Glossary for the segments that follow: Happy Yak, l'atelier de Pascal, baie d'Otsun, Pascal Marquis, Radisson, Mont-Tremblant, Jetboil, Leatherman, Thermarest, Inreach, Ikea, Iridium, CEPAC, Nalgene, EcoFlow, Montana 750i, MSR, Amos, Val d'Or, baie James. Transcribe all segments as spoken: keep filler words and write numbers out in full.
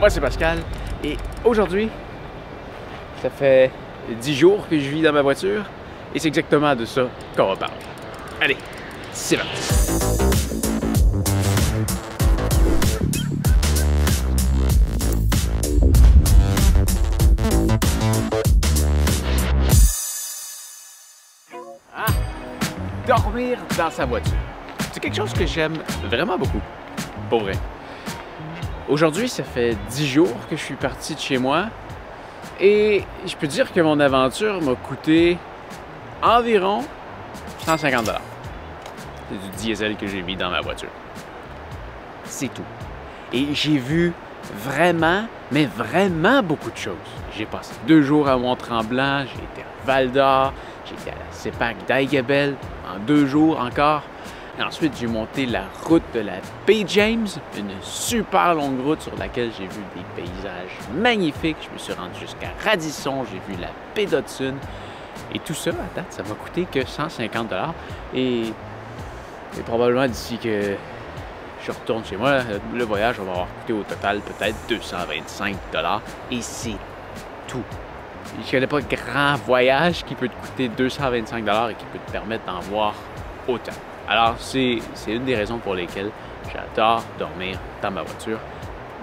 moi c'est Pascal et aujourd'hui, ça fait dix jours que je vis dans ma voiture et c'est exactement de ça qu'on reparle. Allez, c'est parti! Dormir dans sa voiture, c'est quelque chose que j'aime vraiment beaucoup, pour vrai. Aujourd'hui, ça fait dix jours que je suis parti de chez moi et je peux dire que mon aventure m'a coûté environ cent cinquante dollars. C'est du diesel que j'ai mis dans ma voiture. C'est tout. Et j'ai vu vraiment, mais vraiment beaucoup de choses. J'ai passé deux jours à Mont-Tremblant, j'ai été à Val d'Or, j'étais à la CEPAC d'Aigabel en deux jours encore. Et ensuite, j'ai monté la route de la baie James, une super longue route sur laquelle j'ai vu des paysages magnifiques. Je me suis rendu jusqu'à Radisson, j'ai vu la baie d'Otsun. Et tout ça, à date, ça m'a coûté que cent cinquante dollars. Et, et probablement d'ici que je retourne chez moi, le voyage va m'avoir coûté au total peut-être deux cent vingt-cinq dollars. Et c'est tout. Je ne connais pas grand voyage qui peut te coûter deux cent vingt-cinq dollars et qui peut te permettre d'en voir autant. Alors, c'est une des raisons pour lesquelles j'adore dormir dans ma voiture,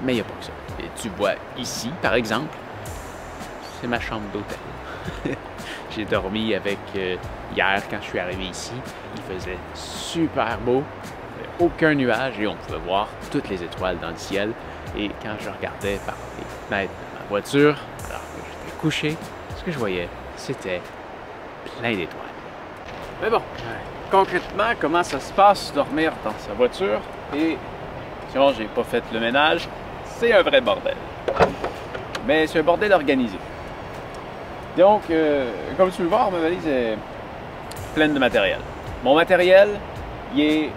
mais il n'y a pas que ça. Et tu vois ici, par exemple, c'est ma chambre d'hôtel. J'ai dormi avec euh, hier quand je suis arrivé ici. Il faisait super beau, aucun nuage et on pouvait voir toutes les étoiles dans le ciel. Et quand je regardais par les fenêtres de ma voiture, alors que je couché, ce que je voyais, c'était plein d'étoiles. Mais bon, concrètement, comment ça se passe dormir dans sa voiture? Et sinon, j'ai pas fait le ménage, c'est un vrai bordel. Mais c'est un bordel organisé. Donc, euh, comme tu peux le voir, ma valise est pleine de matériel. Mon matériel, il est,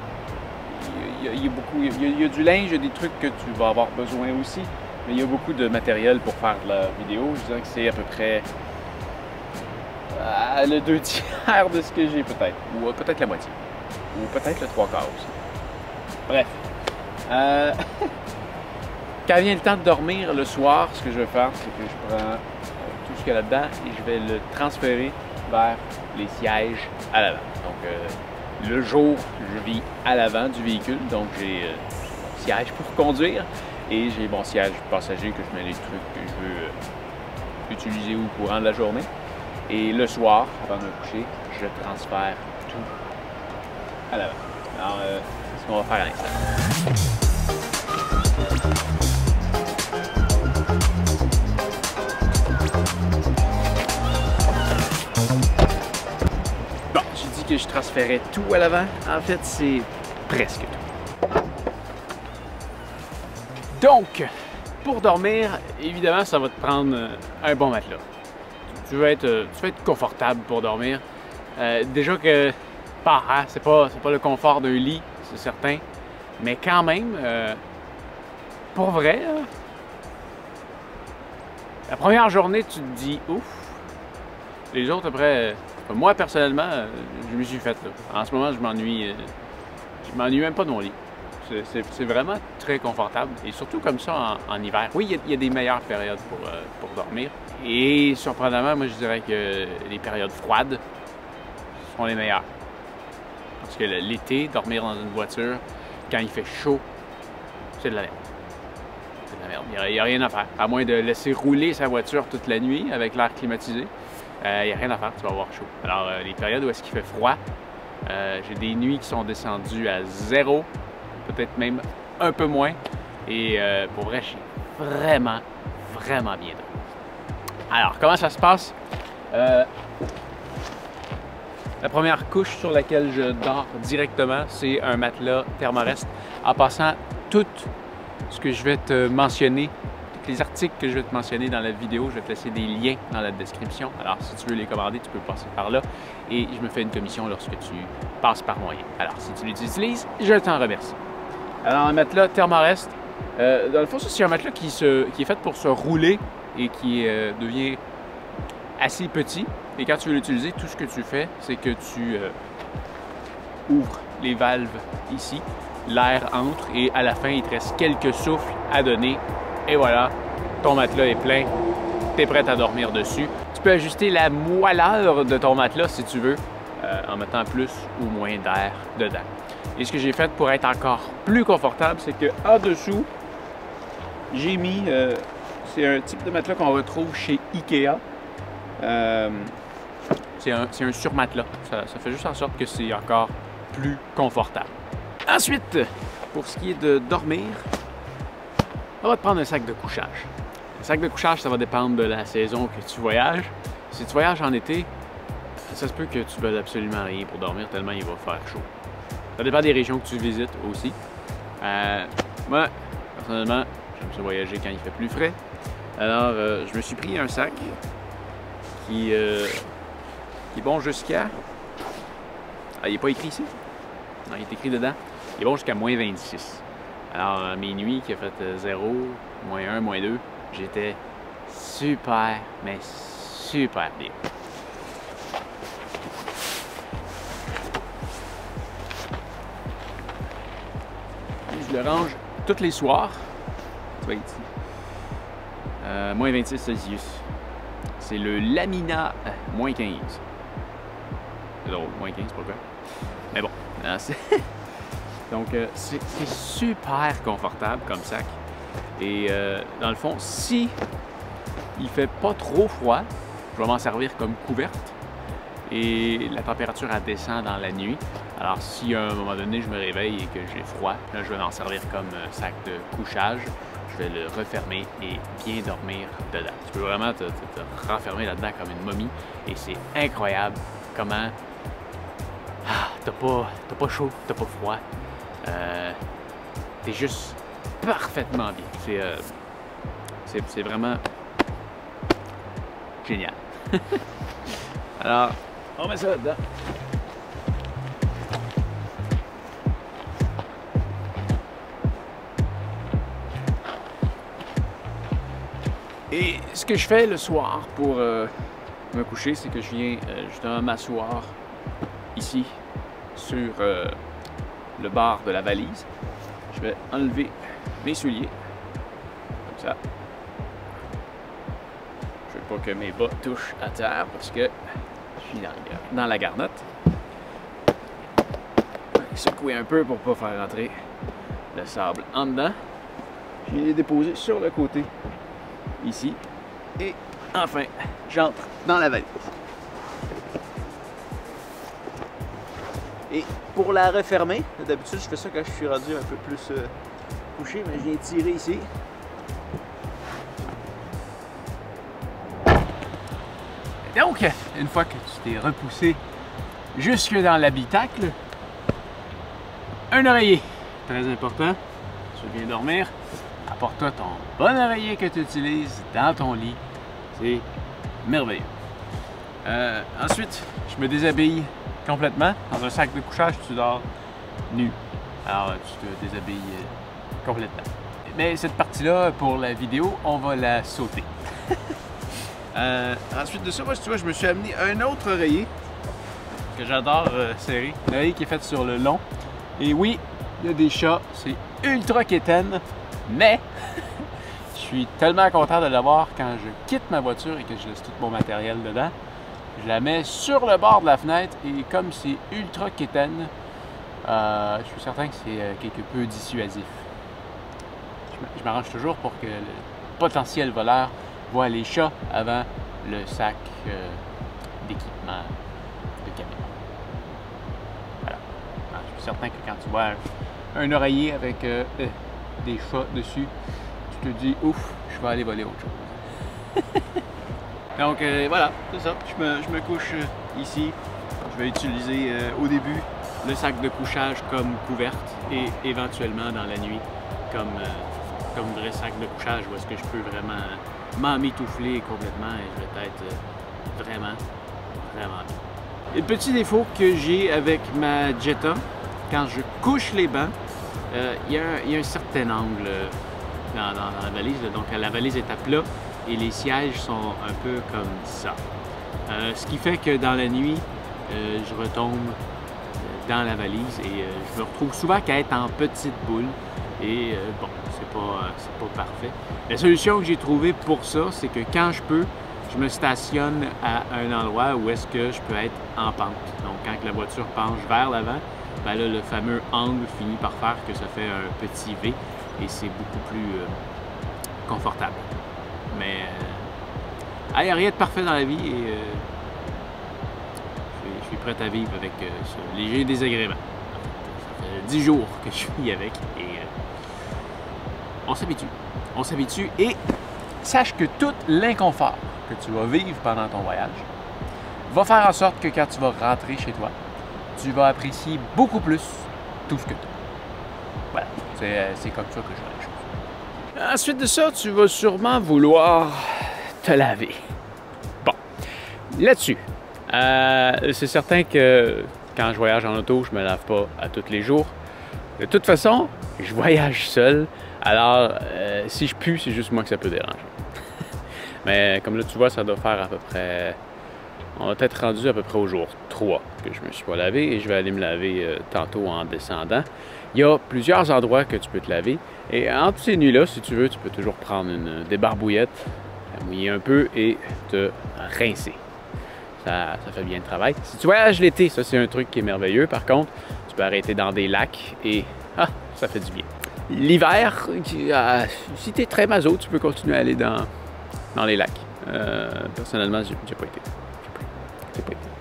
il, il, il est beaucoup, il, il y a du linge, il y a des trucs que tu vas avoir besoin aussi. Mais il y a beaucoup de matériel pour faire de la vidéo. Je dirais que c'est à peu près euh, le deux tiers de ce que j'ai peut-être. Ou euh, peut-être la moitié. Ou peut-être le trois quarts aussi. Bref. Euh, quand vient le temps de dormir le soir, ce que je vais faire, c'est que je prends euh, tout ce qu'il y a là-dedans et je vais le transférer vers les sièges à l'avant. Donc euh, le jour, je vis à l'avant du véhicule. Donc j'ai euh, mon siège pour conduire. Et j'ai mon siège passager que je mets les trucs que je veux euh, utiliser au courant de la journée. Et le soir, avant de me coucher, je transfère tout à l'avant. Alors, euh, c'est ce qu'on va faire à l'instant. Bon, j'ai dit que je transférais tout à l'avant. En fait, c'est presque tout. Donc, pour dormir, évidemment, ça va te prendre un bon matelas. Tu veux être, tu veux être confortable pour dormir. Euh, déjà que, bah, hein, c'est pas, c'est pas le confort d'un lit, c'est certain. Mais quand même, euh, pour vrai, là, la première journée, tu te dis ouf. Les autres, après, euh, moi personnellement, euh, je me suis fait là. En ce moment, je m'ennuie, euh, je m'ennuie même pas de mon lit. C'est vraiment très confortable et surtout comme ça en, en hiver. Oui, il y, y a des meilleures périodes pour, euh, pour dormir et surprenamment, moi je dirais que les périodes froides sont les meilleures. Parce que l'été, dormir dans une voiture, quand il fait chaud, c'est de la merde. C'est de la merde. Il n'y a, a rien à faire. À moins de laisser rouler sa voiture toute la nuit avec l'air climatisé, il euh, n'y a rien à faire, tu vas avoir chaud. Alors, euh, les périodes où est-ce qu'il fait froid, euh, j'ai des nuits qui sont descendues à zéro. Peut-être même un peu moins. Et euh, pour vrai, j'ai vraiment, vraiment bien dormi. Alors, comment ça se passe? Euh, la première couche sur laquelle je dors directement, c'est un matelas Thermarest. En passant, tout ce que je vais te mentionner, tous les articles que je vais te mentionner dans la vidéo, je vais te laisser des liens dans la description. Alors, si tu veux les commander, tu peux passer par là. Et je me fais une commission lorsque tu passes par moyen. Alors, si tu l'utilises, je t'en remercie. Alors, un matelas Thermarest, euh, dans le fond, c'est un matelas qui, se, qui est fait pour se rouler et qui euh, devient assez petit. Et quand tu veux l'utiliser, tout ce que tu fais, c'est que tu euh, ouvres les valves ici, l'air entre et à la fin, il te reste quelques souffles à donner et voilà, ton matelas est plein, tu es prête à dormir dessus. Tu peux ajuster la moelleur de ton matelas si tu veux, euh, en mettant plus ou moins d'air dedans. Et ce que j'ai fait pour être encore plus confortable, c'est qu'en dessous, j'ai mis, euh, c'est un type de matelas qu'on retrouve chez Ikea. Euh, c'est un, un surmatelas. Ça, ça fait juste en sorte que c'est encore plus confortable. Ensuite, pour ce qui est de dormir, on va te prendre un sac de couchage. Un sac de couchage, ça va dépendre de la saison que tu voyages. Si tu voyages en été, ça se peut que tu ne veuilles absolument rien pour dormir tellement il va faire chaud. Ça dépend des régions que tu visites aussi. Euh, moi, personnellement, j'aime se voyager quand il fait plus frais. Alors, euh, je me suis pris un sac qui, euh, qui est bon jusqu'à... Ah, il n'est pas écrit ici. Non, il est écrit dedans. Il est bon jusqu'à moins vingt-six. Alors, mes nuits qui a fait zéro, moins un, moins deux, j'étais super, mais super bien. Je le range tous les soirs. Tu vas être ici. Euh, moins vingt-six Celsius. C'est le laminat euh, moins quinze. C'est drôle, moins quinze, pourquoi? Mais bon, non, donc euh, c'est super confortable comme sac. Et euh, dans le fond, si il fait pas trop froid, je vais m'en servir comme couverte. Et la température elle descend dans la nuit. Alors si à un moment donné je me réveille et que j'ai froid, là je vais m'en servir comme sac de couchage. Je vais le refermer et bien dormir dedans. Tu peux vraiment te, te, te renfermer là-dedans comme une momie. Et c'est incroyable comment ah, t'as pas, t'as pas chaud, t'as pas froid. Euh, t'es juste parfaitement bien. C'est euh, c'est vraiment génial. Alors, on met ça là-dedans. Et ce que je fais le soir pour euh, me coucher, c'est que je viens euh, justement m'asseoir ici sur euh, le bord de la valise. Je vais enlever mes souliers, comme ça. Je veux pas que mes bas touchent à terre parce que je suis dans la garnotte. Secouer un peu pour pas faire entrer le sable en dedans. Je vais les déposer sur le côté. Ici, et enfin, j'entre dans la valise. Et pour la refermer, d'habitude je fais ça quand je suis rendu un peu plus euh, couché, mais je viens tirer ici. Donc, une fois que tu t'es repoussé jusque dans l'habitacle, un oreiller, très important, si tu veux bien dormir. Apporte-toi ton bon oreiller que tu utilises dans ton lit. C'est merveilleux. Euh, ensuite, je me déshabille complètement. Dans un sac de couchage, tu dors nu. Alors, tu te déshabilles complètement. Mais cette partie-là, pour la vidéo, on va la sauter. euh, ensuite de ça, moi, si tu vois, je me suis amené un autre oreiller que j'adore euh, serrer. Un oreiller qui est fait sur le long. Et oui, il y a des chats. C'est ultra quétaine. Mais, je suis tellement content de l'avoir quand je quitte ma voiture et que je laisse tout mon matériel dedans. Je la mets sur le bord de la fenêtre et comme c'est ultra quétaine, euh, je suis certain que c'est quelque peu dissuasif. Je m'arrange toujours pour que le potentiel voleur voit les chats avant le sac euh, d'équipement de camion. Voilà. Alors, je suis certain que quand tu vois un, un oreiller avec... Euh, euh, des chats dessus, tu te dis ouf, je vais aller voler autre chose. Donc euh, voilà, c'est ça. Je me, je me couche ici. Je vais utiliser euh, au début le sac de couchage comme couverte et éventuellement dans la nuit comme, euh, comme vrai sac de couchage où est-ce que je peux vraiment m'emmitoufler complètement et je vais être euh, vraiment, vraiment bien. Et petit défaut que j'ai avec ma Jetta, quand je couche les bancs, il euh, y, y a un certain angle dans, dans, dans la valise, donc la valise est à plat et les sièges sont un peu comme ça. Euh, ce qui fait que dans la nuit, euh, je retombe dans la valise et euh, je me retrouve souvent qu'à être en petite boule Et euh, bon, c'est pas, euh, c'est pas parfait. La solution que j'ai trouvée pour ça, c'est que quand je peux, je me stationne à un endroit où est-ce que je peux être en pente. Donc, quand la voiture penche vers l'avant, ben là, le fameux angle finit par faire que ça fait un petit V et c'est beaucoup plus euh, confortable. Mais il n'y a rien de parfait dans la vie et euh, je, je suis prêt à vivre avec euh, ce léger désagrément. Ça fait dix jours que je vis avec et euh, on s'habitue. On s'habitue et sache que tout l'inconfort que tu vas vivre pendant ton voyage va faire en sorte que quand tu vas rentrer chez toi, tu vas apprécier beaucoup plus tout ce que tu as. Voilà, c'est comme ça que je vois les choses. Ensuite de ça, tu vas sûrement vouloir te laver. Bon, là-dessus, euh, c'est certain que quand je voyage en auto, je ne me lave pas à tous les jours. De toute façon, je voyage seul, alors euh, si je pue, c'est juste moi que ça peut déranger. Mais comme là, tu vois, ça doit faire à peu près... On va être rendu à peu près au jour trois que je me suis pas lavé et je vais aller me laver euh, tantôt en descendant. Il y a plusieurs endroits que tu peux te laver et entre ces nuits-là, si tu veux, tu peux toujours prendre une débarbouillette, la mouiller un peu et te rincer. Ça, ça fait bien le travail. Si tu voyages l'été, ça c'est un truc qui est merveilleux. Par contre, tu peux arrêter dans des lacs et ah, ça fait du bien. L'hiver, euh, si tu es très maso, tu peux continuer à aller dans... dans les lacs. Euh, personnellement, j'ai pas, pas, pas été.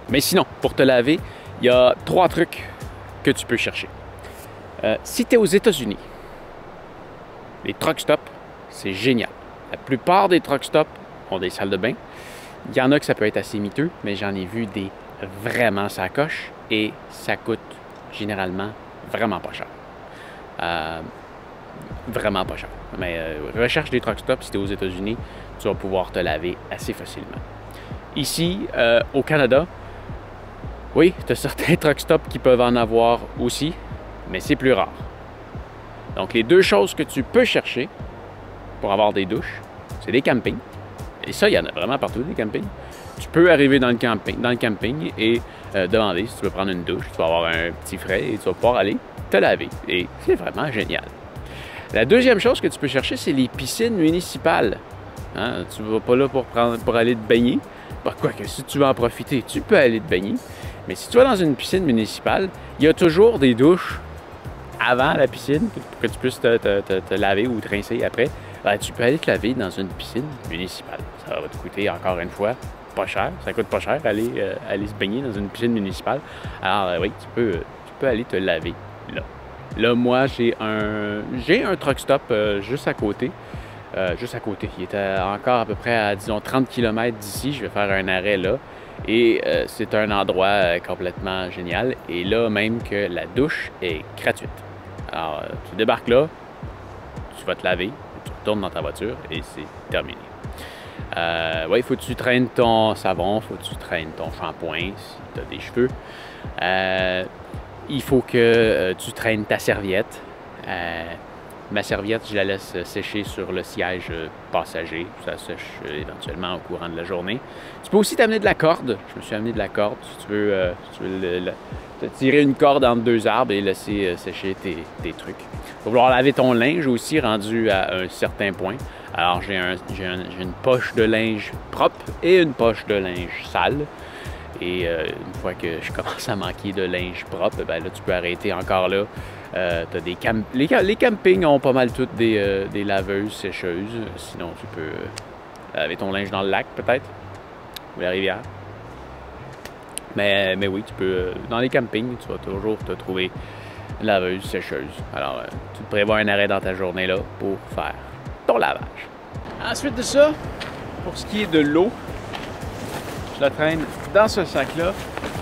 Mais sinon, pour te laver, il y a trois trucs que tu peux chercher. Euh, si tu es aux États-Unis, les truck stops, c'est génial. La plupart des truck stops ont des salles de bain. Il y en a que ça peut être assez miteux, mais j'en ai vu des vraiment sacoches et ça coûte généralement vraiment pas cher. Euh, vraiment pas cher. Mais euh, recherche des truck stops si tu es aux États-Unis. Tu vas pouvoir te laver assez facilement. Ici, euh, au Canada, oui, tu as certains truck stops qui peuvent en avoir aussi, mais c'est plus rare. Donc, les deux choses que tu peux chercher pour avoir des douches, c'est des campings. Et ça, il y en a vraiment partout, des campings. Tu peux arriver dans le camping, dans le camping et euh, demander si tu veux prendre une douche, tu vas avoir un petit frais et tu vas pouvoir aller te laver. Et c'est vraiment génial. La deuxième chose que tu peux chercher, c'est les piscines municipales. Hein, tu ne vas pas là pour, prendre, pour aller te baigner. Bah, quoi que si tu veux en profiter, tu peux aller te baigner. Mais si tu vas dans une piscine municipale, il y a toujours des douches avant la piscine pour que tu puisses te, te, te, te laver ou te rincer après. Bah, tu peux aller te laver dans une piscine municipale. Ça va te coûter, encore une fois, pas cher. Ça coûte pas cher aller, euh, aller se baigner dans une piscine municipale. Alors euh, oui, tu peux, tu peux aller te laver là. Là, moi, j'ai un, j'ai un truck stop euh, juste à côté. Euh, juste à côté. Il était encore à peu près à, disons, trente kilomètres d'ici. Je vais faire un arrêt là. Et euh, c'est un endroit euh, complètement génial. Et là, même que la douche est gratuite. Alors, euh, tu débarques là, tu vas te laver, tu retournes dans ta voiture et c'est terminé. Euh, oui, il faut que tu traînes ton savon, il faut que tu traînes ton shampoing si tu as des cheveux. Euh, il faut que euh, tu traînes ta serviette. Euh, Ma serviette, je la laisse sécher sur le siège passager. Ça sèche éventuellement au courant de la journée. Tu peux aussi t'amener de la corde. Je me suis amené de la corde. Si tu veux, euh, si tu veux le, le, te tirer une corde entre deux arbres et laisser euh, sécher tes, tes trucs. Il faut vouloir laver ton linge aussi, rendu à un certain point. Alors, j'ai un, j'ai un, j'ai une poche de linge propre et une poche de linge sale. Et euh, une fois que je commence à manquer de linge propre, ben là, tu peux arrêter encore là. Euh, t'as des camp les, les campings ont pas mal toutes des, euh, des laveuses, sécheuses. Sinon, tu peux euh, laver ton linge dans le lac, peut-être, ou la rivière. Mais, mais oui, tu peux. Euh, dans les campings, tu vas toujours te trouver une laveuse, sécheuse. Alors, euh, tu te prévois un arrêt dans ta journée là pour faire ton lavage. Ensuite de ça, pour ce qui est de l'eau, je la traîne dans ce sac-là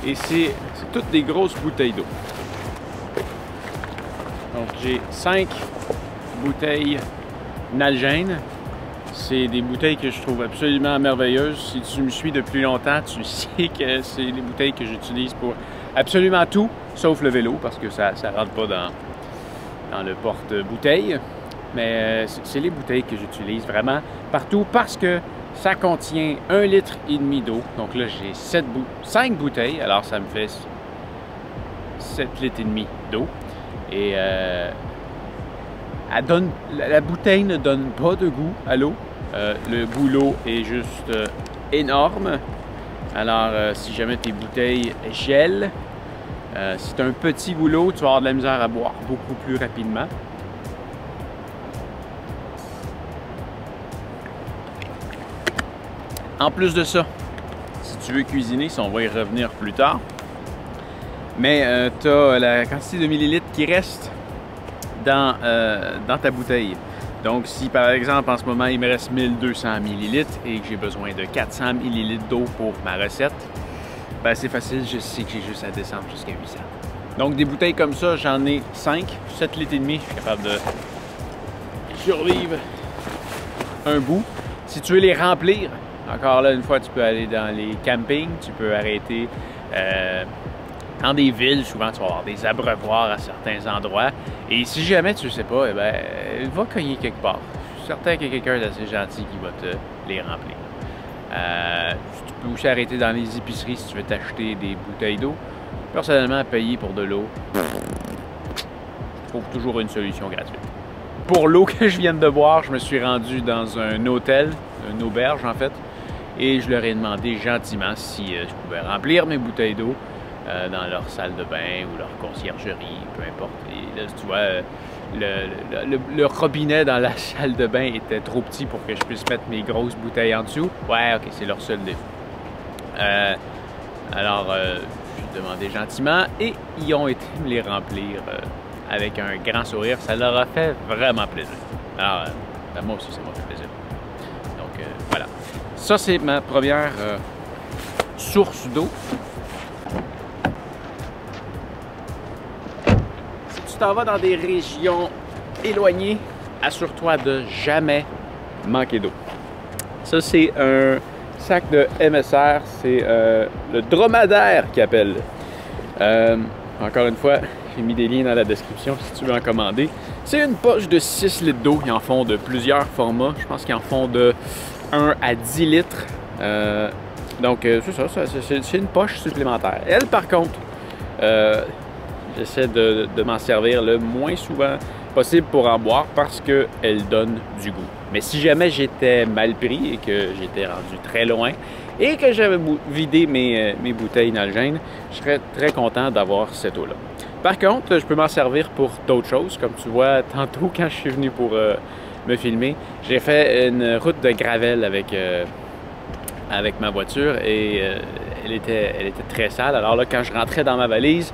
et c'est toutes des grosses bouteilles d'eau. Donc, j'ai cinq bouteilles Nalgene. C'est des bouteilles que je trouve absolument merveilleuses. Si tu me suis depuis longtemps, tu sais que c'est les bouteilles que j'utilise pour absolument tout, sauf le vélo, parce que ça ne rentre pas dans, dans le porte-bouteille. Mais c'est les bouteilles que j'utilise vraiment partout parce que ça contient un litre et demi d'eau. Donc là, j'ai sept bou- cinq bouteilles, alors ça me fait sept litres et demi d'eau. Et euh, Elle donne, la bouteille ne donne pas de goût à l'eau. Euh, le goulot est juste euh, énorme. Alors, euh, si jamais tes bouteilles gèlent, euh, si tu as un petit goulot, tu vas avoir de la misère à boire beaucoup plus rapidement. En plus de ça, si tu veux cuisiner, ça on va y revenir plus tard, mais euh, tu as la quantité de millilitres qui reste dans, euh, dans ta bouteille. Donc si par exemple en ce moment il me reste mille deux cents millilitres et que j'ai besoin de quatre cents millilitres d'eau pour ma recette, ben c'est facile, je sais que j'ai juste à descendre jusqu'à huit cents. Donc des bouteilles comme ça, j'en ai cinq, sept litres et demi, je suis capable de survivre un bout. Si tu veux les remplir, encore là, une fois, tu peux aller dans les campings, tu peux arrêter euh, dans des villes. Souvent, tu vas avoir des abreuvoirs à certains endroits. Et si jamais tu ne sais pas, eh bien, va cogner quelque part. Je suis certain qu'il y a quelqu'un d'assez gentil qui va te les remplir. Euh, tu peux aussi arrêter dans les épiceries si tu veux t'acheter des bouteilles d'eau. Personnellement, payer pour de l'eau, je trouve toujours une solution gratuite. Pour l'eau que je viens de boire, je me suis rendu dans un hôtel, une auberge en fait. Et je leur ai demandé gentiment si euh, je pouvais remplir mes bouteilles d'eau euh, dans leur salle de bain ou leur conciergerie, peu importe. Et là, tu vois, euh, le, le, le robinet dans la salle de bain était trop petit pour que je puisse mettre mes grosses bouteilles en dessous. Ouais, ok, c'est leur seul défaut. Euh, alors, euh, je demandais gentiment et ils ont été me les remplir euh, avec un grand sourire. Ça leur a fait vraiment plaisir. Alors, euh, moi aussi, ça m'a fait plaisir. Donc, euh, voilà. Ça, c'est ma première euh, source d'eau. Si tu t'en vas dans des régions éloignées, assure-toi de jamais manquer d'eau. Ça, c'est un sac de M S R. C'est euh, le dromadaire qui appelle. Euh, encore une fois, j'ai mis des liens dans la description si tu veux en commander. C'est une poche de six litres d'eau. Ils en font de plusieurs formats. Je pense qu'ils en font de un à dix litres. Euh, donc, euh, c'est ça, ça c'est une poche supplémentaire. Elle, par contre, euh, j'essaie de, de m'en servir le moins souvent possible pour en boire parce qu'elle donne du goût. Mais si jamais j'étais mal pris et que j'étais rendu très loin et que j'avais vidé mes, mes bouteilles Nalgene, je serais très content d'avoir cette eau-là. Par contre, je peux m'en servir pour d'autres choses. Comme tu vois, tantôt, quand je suis venu pour Euh, me filmer, j'ai fait une route de gravel avec, euh, avec ma voiture et euh, elle, était, elle était très sale. Alors là, quand je rentrais dans ma valise,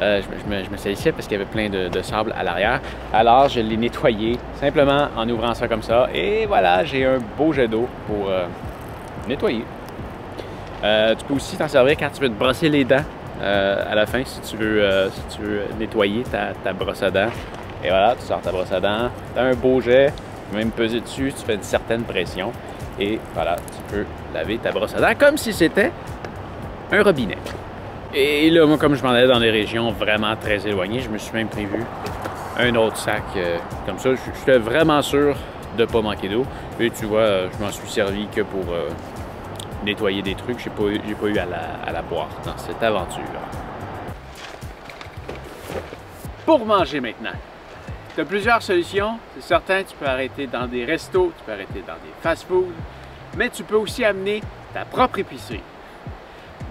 euh, je, je me, me salissais parce qu'il y avait plein de, de sable à l'arrière. Alors, je l'ai nettoyée simplement en ouvrant ça comme ça. Et voilà, j'ai un beau jet d'eau pour euh, nettoyer. Euh, tu peux aussi t'en servir quand tu veux te brosser les dents euh, à la fin, si tu veux, euh, si tu veux nettoyer ta, ta brosse à dents. Et voilà, tu sors ta brosse à dents, tu as un beau jet, tu peux même peser dessus, tu fais une certaine pression. Et voilà, tu peux laver ta brosse à dents comme si c'était un robinet. Et là, moi, comme je m'en allais dans des régions vraiment très éloignées, je me suis même prévu un autre sac euh, comme ça. J'étais vraiment sûr de ne pas manquer d'eau. Et tu vois, je m'en suis servi que pour euh, nettoyer des trucs. J'ai pas eu, j'ai pas eu à la, à la boire dans cette aventure. Pour manger maintenant, tu as plusieurs solutions. C'est certain, tu peux arrêter dans des restos, tu peux arrêter dans des fast-foods, mais tu peux aussi amener ta propre épicerie.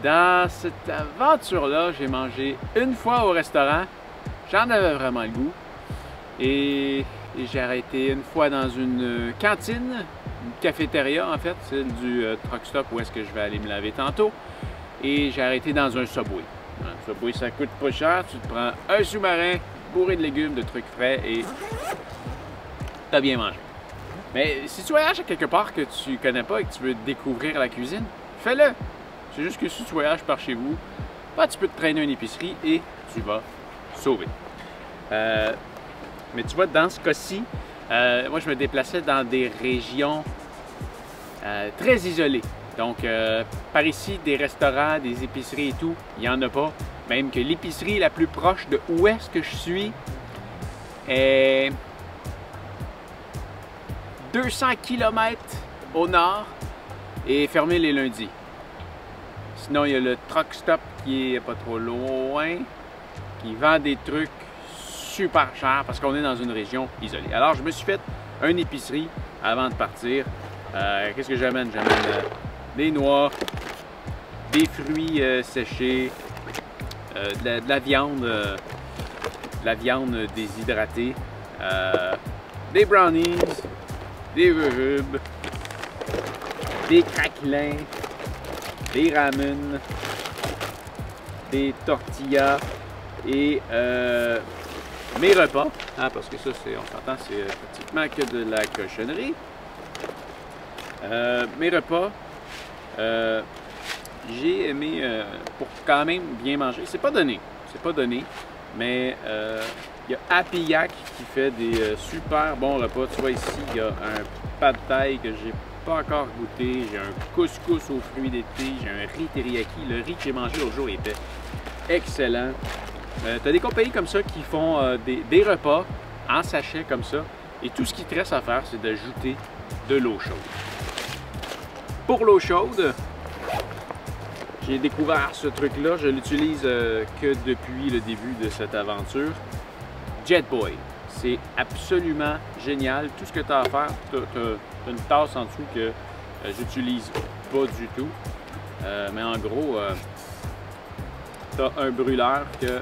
Dans cette aventure-là, j'ai mangé une fois au restaurant, j'en avais vraiment le goût, et, et j'ai arrêté une fois dans une cantine, une cafétéria en fait, celle du euh, truck stop où est-ce que je vais aller me laver tantôt, et j'ai arrêté dans un Subway. Un Subway, ça coûte pas cher, tu te prends un sous-marin, bourré de légumes, de trucs frais et t'as bien mangé. Mais si tu voyages à quelque part que tu connais pas et que tu veux découvrir la cuisine, fais-le! C'est juste que si tu voyages par chez vous, bah, tu peux te traîner une épicerie et tu vas sauver. Euh, mais tu vois, dans ce cas-ci, euh, moi je me déplaçais dans des régions euh, très isolées. Donc euh, par ici, des restaurants, des épiceries et tout, il n'y en a pas. Même que l'épicerie la plus proche de où est-ce que je suis est deux cents kilomètres au nord et est fermée les lundis. Sinon, il y a le truck stop qui est pas trop loin, qui vend des trucs super cher parce qu'on est dans une région isolée. Alors, je me suis fait une épicerie avant de partir. Euh, Qu'est-ce que j'amène? J'amène euh, des noix, des fruits euh, séchés, euh, de, la, de la viande, euh, de la viande déshydratée, euh, des brownies, des rubes, des craquelins, des ramen, des tortillas et euh, mes repas, hein, parce que ça, on s'entend, c'est pratiquement que de la cochonnerie. Euh, mes repas, euh, j'ai aimé euh, pour quand même bien manger. C'est pas donné, c'est pas donné, mais euh, il y a Happy Yak qui fait des euh, super bons repas. Tu vois ici, il y a un pad thai que j'ai pas encore goûté, j'ai un couscous aux fruits d'été, j'ai un riz teriyaki. Le riz que j'ai mangé l'autre jour était excellent. Euh, tu as des compagnies comme ça qui font euh, des, des repas en sachet comme ça, et tout ce qui te reste à faire, c'est d'ajouter de l'eau chaude. Pour l'eau chaude, j'ai découvert ce truc-là, je l'utilise euh, que depuis le début de cette aventure. Jetboil, c'est absolument génial. Tout ce que tu as à faire, tu as une tasse en dessous que euh, j'utilise pas du tout. Euh, mais en gros, euh, tu as un brûleur que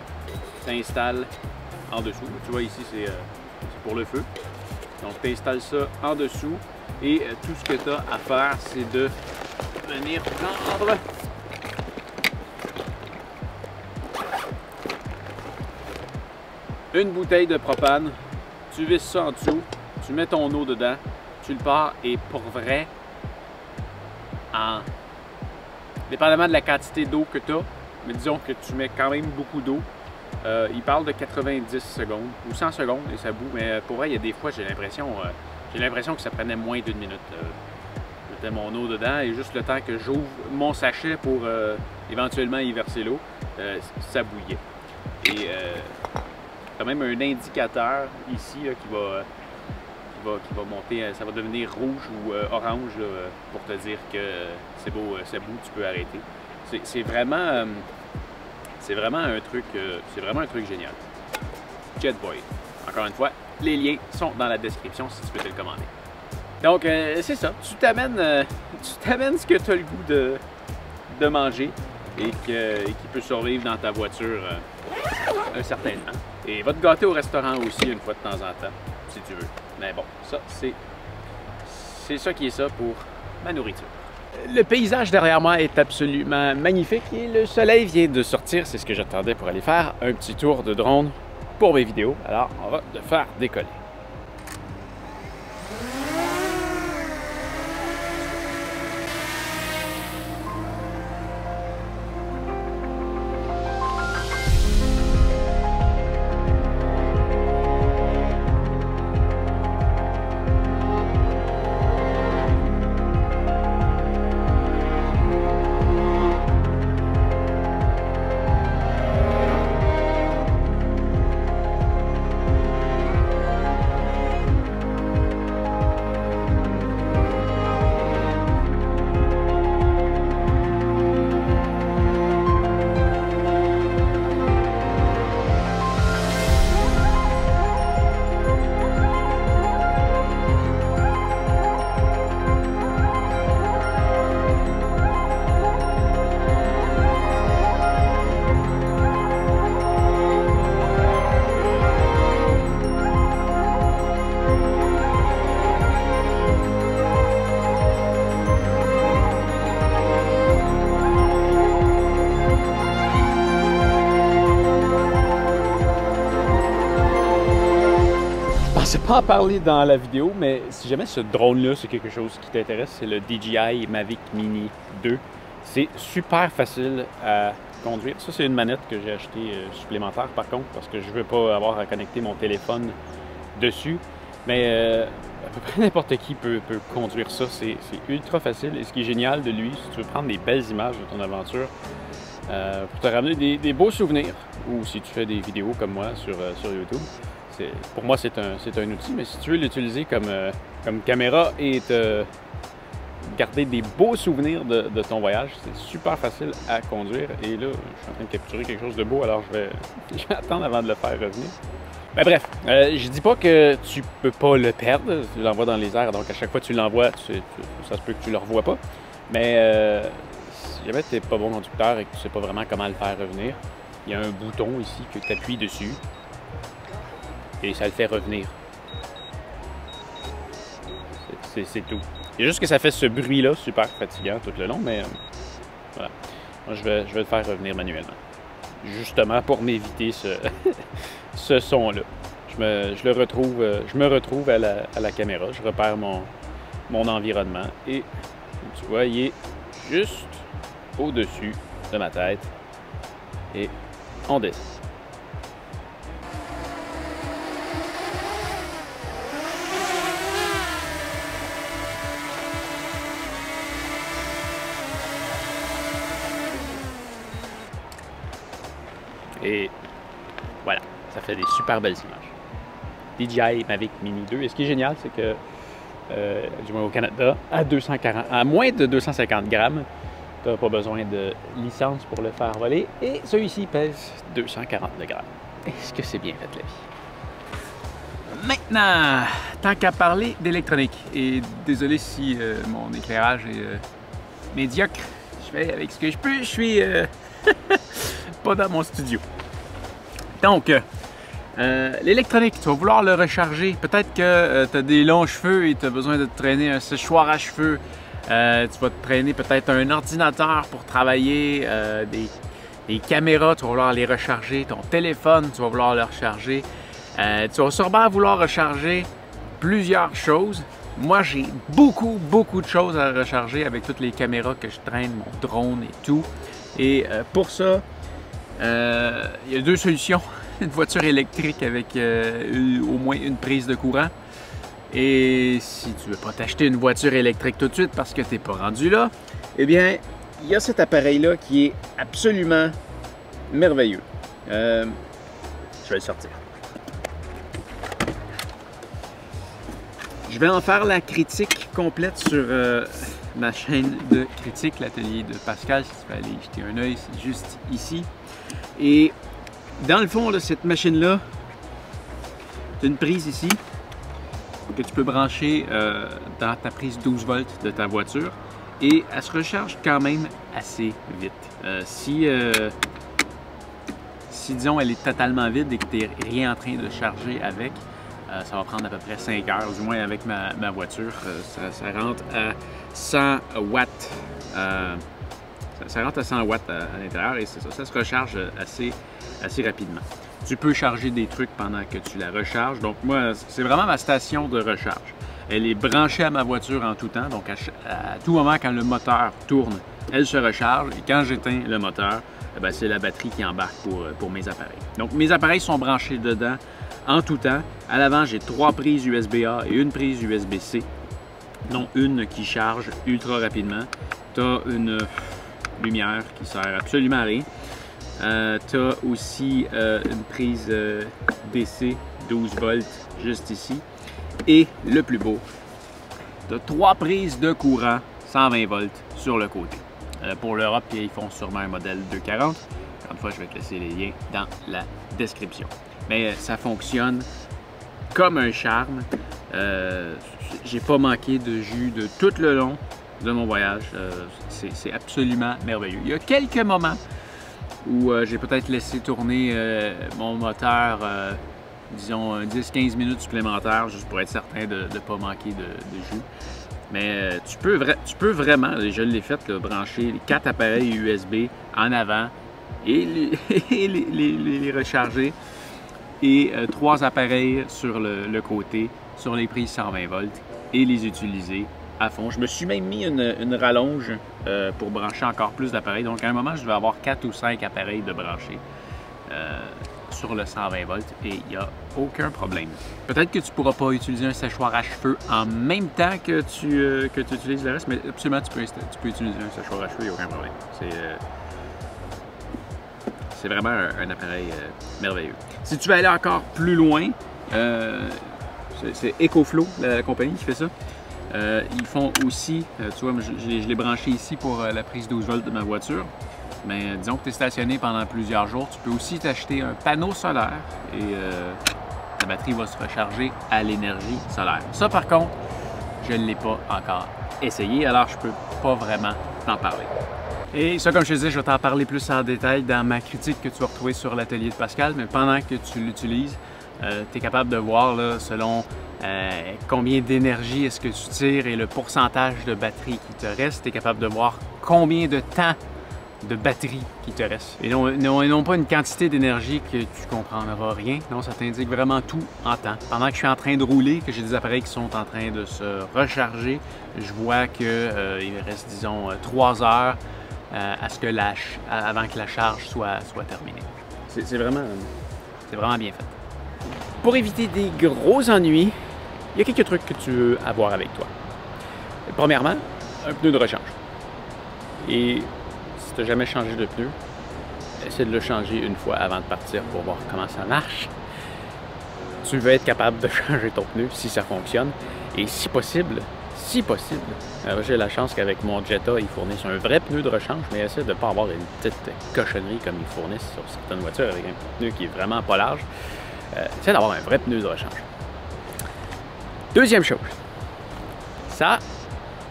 tu installes en dessous. Tu vois ici, c'est euh, pour le feu. Donc tu installes ça en dessous et euh, tout ce que tu as à faire, c'est de venir prendre une bouteille de propane, tu visses ça en dessous, tu mets ton eau dedans, tu le pars et pour vrai, en dépendamment de la quantité d'eau que tu as, mais disons que tu mets quand même beaucoup d'eau, euh, il parle de quatre-vingt-dix secondes ou cent secondes et ça bout, mais pour vrai, il y a des fois, j'ai l'impression euh, j'ai l'impression que ça prenait moins d'une minute. Euh, je mettais mon eau dedans et juste le temps que j'ouvre mon sachet pour euh, éventuellement y verser l'eau, euh, ça bouillait. Et euh, quand même un indicateur ici là, qui, va, qui, va, qui va monter, ça va devenir rouge ou euh, orange là, pour te dire que c'est beau, c'est beau, tu peux arrêter. C'est vraiment, c'est vraiment un truc, c'est vraiment un truc génial. Jetboil. Encore une fois, les liens sont dans la description si tu peux te le commander. Donc euh, c'est ça, tu t'amènes euh, tu t'amènes ce que tu as le goût de, de manger et, que, et qui peut survivre dans ta voiture euh, un certain temps. Et va te gâter au restaurant aussi une fois de temps en temps, si tu veux. Mais bon, ça, c'est c'est ça qui est ça pour ma nourriture. Le paysage derrière moi est absolument magnifique et le soleil vient de sortir. C'est ce que j'attendais pour aller faire un petit tour de drone pour mes vidéos. Alors, on va le faire décoller. Pas en parler dans la vidéo, mais si jamais ce drone-là, c'est quelque chose qui t'intéresse, c'est le D J I Mavic Mini deux. C'est super facile à conduire. Ça, c'est une manette que j'ai achetée euh, supplémentaire, par contre, parce que je ne veux pas avoir à connecter mon téléphone dessus. Mais euh, à peu près n'importe qui peut, peut conduire ça. C'est ultra facile. Et ce qui est génial de lui, si tu veux prendre des belles images de ton aventure, euh, pour te ramener des, des beaux souvenirs, ou si tu fais des vidéos comme moi sur, euh, sur YouTube, pour moi, c'est un, un outil, mais si tu veux l'utiliser comme, euh, comme caméra et te, garder des beaux souvenirs de, de ton voyage. C'est super facile à conduire. Et là, je suis en train de capturer quelque chose de beau, alors je vais, je vais attendre avant de le faire revenir. Ben bref, euh, je dis pas que tu peux pas le perdre. Tu l'envoies dans les airs, donc à chaque fois que tu l'envoies, tu, tu, ça se peut que tu le revois pas. Mais euh, si jamais tu n'es pas bon conducteur et que tu sais pas vraiment comment le faire revenir, il y a un bouton ici que tu appuies dessus et ça le fait revenir. C'est tout. C'est juste que ça fait ce bruit-là super fatigant tout le long, mais euh, voilà. Moi, je vais, je vais le faire revenir manuellement. Justement pour m'éviter ce, ce son-là. Je me, je le retrouve, je me retrouve à la, à la caméra. Je repère mon, mon environnement et tu vois, il est juste au-dessus de ma tête. Et on descend. Et voilà, ça fait des super belles images. D J I Mavic Mini deux. Et ce qui est génial, c'est que, euh, du moins au Canada, à, deux cent quarante, à moins de deux cent cinquante grammes, tu n'as pas besoin de licence pour le faire voler. Et celui-ci pèse deux cent quarante-deux grammes. Est-ce que c'est bien fait, la vie? Maintenant, tant qu'à parler d'électronique. Et désolé si euh, mon éclairage est euh, médiocre. Je fais avec ce que je peux. Je suis euh, pas dans mon studio. Donc, euh, l'électronique, tu vas vouloir le recharger. Peut-être que euh, tu as des longs cheveux et tu as besoin de te traîner un séchoir à cheveux. Euh, tu vas te traîner peut-être un ordinateur pour travailler, euh, des, des caméras, tu vas vouloir les recharger. Ton téléphone, tu vas vouloir le recharger. Euh, tu vas sûrement vouloir recharger plusieurs choses. Moi, j'ai beaucoup, beaucoup de choses à recharger avec toutes les caméras que je traîne, mon drone et tout. Et euh, pour ça, Euh, il y a deux solutions, une voiture électrique avec euh, une, au moins une prise de courant, et si tu ne veux pas t'acheter une voiture électrique tout de suite parce que tu n'es pas rendu là, eh bien, il y a cet appareil-là qui est absolument merveilleux. Euh, je vais le sortir. Je vais en faire la critique complète sur euh, ma chaîne de critique, l'atelier de Pascal, si tu veux aller jeter un œil, c'est juste ici. Et dans le fond, là, cette machine-là, tu as une prise ici que tu peux brancher euh, dans ta prise douze volts de ta voiture et elle se recharge quand même assez vite. Euh, si, euh, si, disons, elle est totalement vide et que tu n'es rien en train de charger avec, euh, ça va prendre à peu près cinq heures, du moins avec ma, ma voiture. Euh, ça, ça rentre à cent watts. Euh, Ça rentre à cent watts à, à l'intérieur et c'est ça, ça se recharge assez, assez rapidement. Tu peux charger des trucs pendant que tu la recharges. Donc moi, c'est vraiment ma station de recharge. Elle est branchée à ma voiture en tout temps. Donc à, à tout moment, quand le moteur tourne, elle se recharge. Et quand j'éteins le moteur, eh c'est la batterie qui embarque pour, pour mes appareils. Donc mes appareils sont branchés dedans en tout temps. À l'avant, j'ai trois prises U S B A et une prise U S B C. Dont une qui charge ultra rapidement. Tu as une lumière qui sert absolument à rien. Euh, tu as aussi euh, une prise euh, D C douze volts juste ici. Et le plus beau, tu as trois prises de courant cent vingt volts sur le côté. Euh, pour l'Europe, ils font sûrement un modèle deux cent quarante. Encore une fois, je vais te laisser les liens dans la description. Mais euh, ça fonctionne comme un charme. Euh, J'ai pas manqué de jus de tout le long de mon voyage. Euh, c'est absolument merveilleux. Il y a quelques moments où euh, j'ai peut-être laissé tourner euh, mon moteur, euh, disons, dix à quinze minutes supplémentaires, juste pour être certain de ne pas manquer de, de jus. Mais euh, tu, peux tu peux vraiment, je l'ai fait, là, brancher les quatre appareils U S B en avant et les, et les, les, les recharger, et euh, trois appareils sur le, le côté, sur les prises cent vingt volts, et les utiliser à fond. Je me suis même mis une, une rallonge euh, pour brancher encore plus d'appareils. Donc, à un moment, je devais avoir quatre ou cinq appareils de brancher euh, sur le cent vingt volts et il n'y a aucun problème. Peut-être que tu ne pourras pas utiliser un séchoir à cheveux en même temps que tu, euh, que tu utilises le reste, mais absolument, tu peux, tu peux utiliser un séchoir à cheveux, il n'y a aucun problème. C'est euh, c'est vraiment un, un appareil euh, merveilleux. Si tu veux aller encore plus loin, euh, c'est EcoFlow, la, la compagnie qui fait ça. Euh, ils font aussi, euh, tu vois, je, je l'ai branché ici pour euh, la prise douze volts de ma voiture. Mais euh, disons que tu es stationné pendant plusieurs jours, tu peux aussi t'acheter un panneau solaire et euh, la batterie va se recharger à l'énergie solaire. Ça, par contre, je ne l'ai pas encore essayé, alors je ne peux pas vraiment t'en parler. Et ça, comme je te disais, je vais t'en parler plus en détail dans ma critique que tu vas retrouver sur l'atelier de Pascal, mais pendant que tu l'utilises, euh, tu es capable de voir là, selon euh, combien d'énergie est-ce que tu tires et le pourcentage de batterie qui te reste, tu es capable de voir combien de temps de batterie qui te reste. Et non, non, non pas une quantité d'énergie que tu comprendras rien, non, ça t'indique vraiment tout en temps. Pendant que je suis en train de rouler, que j'ai des appareils qui sont en train de se recharger, je vois qu'il euh, reste, disons, trois heures Euh, à ce que la avant que la charge soit, soit terminée. C'est vraiment, vraiment bien fait. Pour éviter des gros ennuis, il y a quelques trucs que tu veux avoir avec toi. Premièrement, un pneu de rechange. Et si tu n'as jamais changé de pneu, essaie de le changer une fois avant de partir pour voir comment ça marche. Tu veux être capable de changer ton pneu si ça fonctionne. Et si possible, si possible. J'ai la chance qu'avec mon Jetta, ils fournissent un vrai pneu de rechange, mais essaie de ne pas avoir une petite cochonnerie comme ils fournissent sur certaines voitures avec un pneu qui est vraiment pas large. Euh, essaie d'avoir un vrai pneu de rechange. Deuxième chose, ça,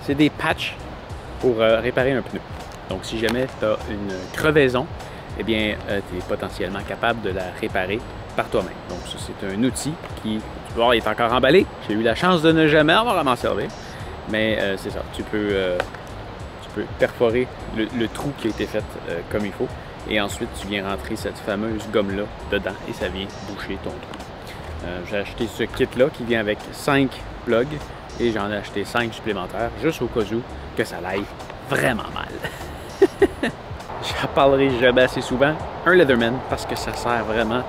c'est des patchs pour euh, réparer un pneu. Donc, si jamais tu as une crevaison, eh bien, euh, tu es potentiellement capable de la réparer par toi-même. Donc, ça, c'est un outil qui, tu vois, il est encore emballé. J'ai eu la chance de ne jamais avoir à m'en servir. Mais euh, c'est ça, tu peux, euh, tu peux perforer le, le trou qui a été fait euh, comme il faut et ensuite tu viens rentrer cette fameuse gomme-là dedans et ça vient boucher ton trou. Euh, j'ai acheté ce kit-là qui vient avec cinq plugs et j'en ai acheté cinq supplémentaires juste au cas où que ça l'aille vraiment mal. J'en parlerai jamais assez souvent. Un Leatherman parce que ça sert vraiment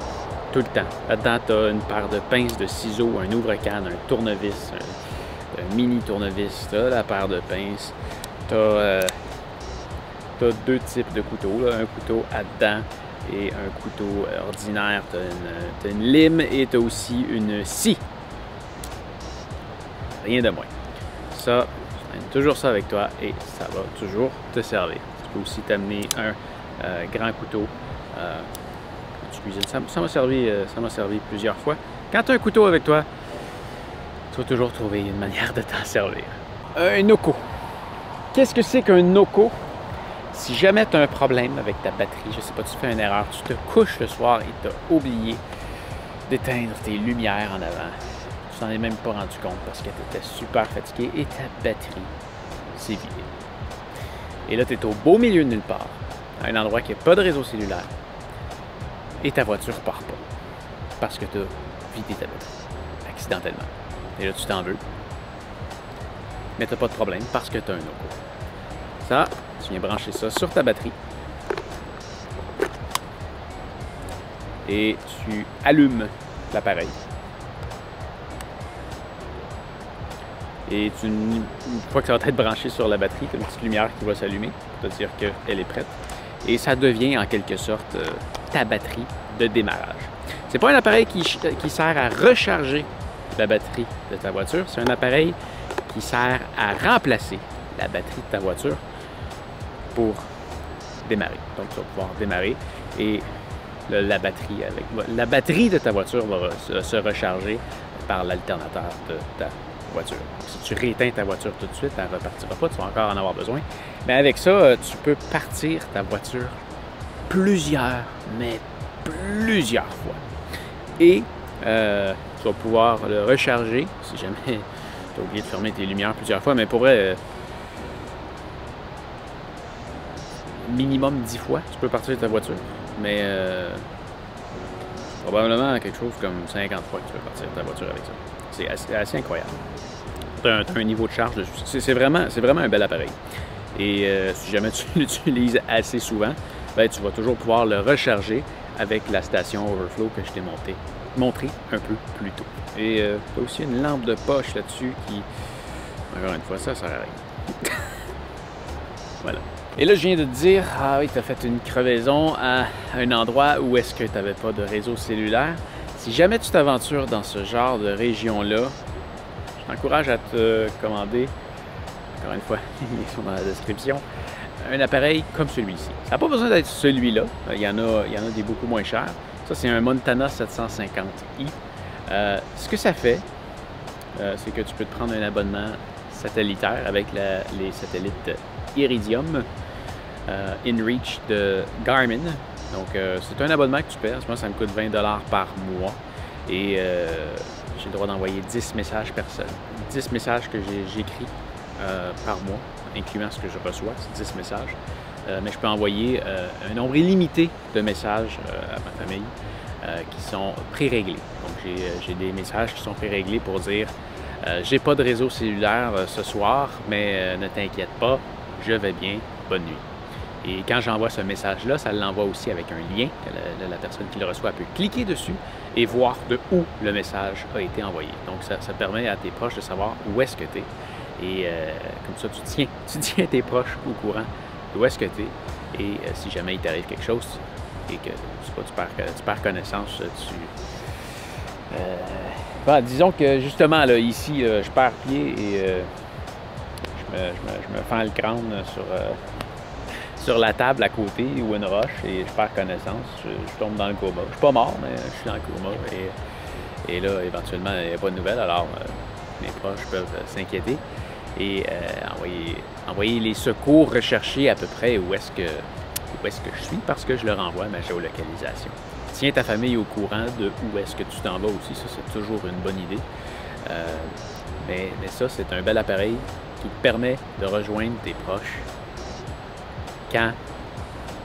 tout le temps. Là-dedans, tu as une paire de pinces, de ciseaux, un ouvre-canne, un tournevis, un... un mini tournevis, t'as la paire de pinces, t'as euh, deux types de couteaux, là, un couteau à dedans et un couteau ordinaire, t'as une, une lime et t'as aussi une scie. Rien de moins. Ça, tu amènes toujours ça avec toi et ça va toujours te servir. Tu peux aussi t'amener un euh, grand couteau euh, quand tu cuisines. Ça, ça m'a servi, euh, servi plusieurs fois. Quand tu as un couteau avec toi, tu vas toujours trouver une manière de t'en servir. Un Oco. Qu'est-ce que c'est qu'un Oco? Si jamais tu as un problème avec ta batterie, je sais pas, tu fais une erreur, tu te couches le soir et tu as oublié d'éteindre tes lumières en avant. Tu t'en es même pas rendu compte parce que tu étais super fatigué et ta batterie s'est vidée. Et là, tu es au beau milieu de nulle part, à un endroit qui n'a pas de réseau cellulaire et ta voiture part pas parce que tu as vidé ta batterie accidentellement. Et là, tu t'en veux, mais tu n'as pas de problème parce que tu as un logo. Ça, tu viens brancher ça sur ta batterie et tu allumes l'appareil. Et tu, une fois que ça va être branché sur la batterie, tu as une petite lumière qui va s'allumer pour te dire qu'elle est prête. Et ça devient en quelque sorte euh, ta batterie de démarrage. C'est pas un appareil qui, qui sert à recharger la batterie de ta voiture, c'est un appareil qui sert à remplacer la batterie de ta voiture pour démarrer. Donc, tu vas pouvoir démarrer et le, la, batterie avec, la batterie de ta voiture va re, se recharger par l'alternateur de ta voiture. Si tu rééteins ta voiture tout de suite, elle ne repartira pas, tu vas encore en avoir besoin. Mais avec ça, tu peux partir ta voiture plusieurs, mais plusieurs fois. Et euh, tu vas pouvoir le recharger si jamais tu as oublié de fermer tes lumières plusieurs fois, mais pour vrai, euh, minimum dix fois, tu peux partir de ta voiture, mais euh, probablement quelque chose comme cinquante fois que tu peux partir de ta voiture avec ça. C'est assez, assez incroyable. Tu as, as un niveau de charge dessus. C'est vraiment, vraiment un bel appareil. Et euh, si jamais tu l'utilises assez souvent, ben, tu vas toujours pouvoir le recharger avec la station Overflow que je t'ai montée. Montrer un peu plus tôt. Et euh, tu as aussi une lampe de poche là-dessus qui, encore une fois, ça sert à rien. Voilà. Et là, je viens de te dire, ah oui, tu as fait une crevaison à un endroit où est-ce que tu n'avais pas de réseau cellulaire. Si jamais tu t'aventures dans ce genre de région-là, je t'encourage à te commander, encore une fois, ils sont dans la description, un appareil comme celui-ci. Ça n'a pas besoin d'être celui-là, il y en a, il y en a des beaucoup moins chers. Ça, c'est un Montana sept cent cinquante i. Euh, ce que ça fait, euh, c'est que tu peux te prendre un abonnement satellitaire avec la, les satellites Iridium, euh, Inreach de Garmin. Donc, euh, c'est un abonnement que tu paies. En ce moment, ça me coûte vingt dollars par mois. Et euh, j'ai le droit d'envoyer dix messages par personne. dix messages que j'écris euh, par mois, incluant ce que je reçois, c'est dix messages. Euh, mais je peux envoyer euh, un nombre illimité de messages euh, à ma famille euh, qui sont pré-réglés. Donc, j'ai des messages qui sont pré-réglés pour dire euh, « J'ai pas de réseau cellulaire euh, ce soir, mais euh, ne t'inquiète pas, je vais bien, bonne nuit. » Et quand j'envoie ce message-là, ça l'envoie aussi avec un lien. La, la personne qui le reçoit peut cliquer dessus et voir de où le message a été envoyé. Donc, ça, ça permet à tes proches de savoir où est-ce que tu es. Et euh, comme ça, tu tiens, tu tiens tes proches au courant d'où est-ce que tu es. Et euh, si jamais il t'arrive quelque chose et que, je sais pas, tu, perds, tu perds connaissance, tu... Euh... Bon, disons que justement, là, ici, euh, je perds pied et euh, je, me, je, me, je me fends le crâne sur... Euh, sur la table à côté ou une roche et je perds connaissance, je, je tombe dans le coma. Je suis pas mort, mais je suis dans le coma et, et là, éventuellement, il n'y a pas de nouvelles, alors euh, mes proches peuvent s'inquiéter et euh, envoyer, envoyer les secours recherchés à peu près où est-ce que, où est-ce que je suis parce que je leur envoie ma géolocalisation. Tiens ta famille au courant de où est-ce que tu t'en vas aussi, ça c'est toujours une bonne idée. Euh, mais, mais ça, c'est un bel appareil qui te permet de rejoindre tes proches quand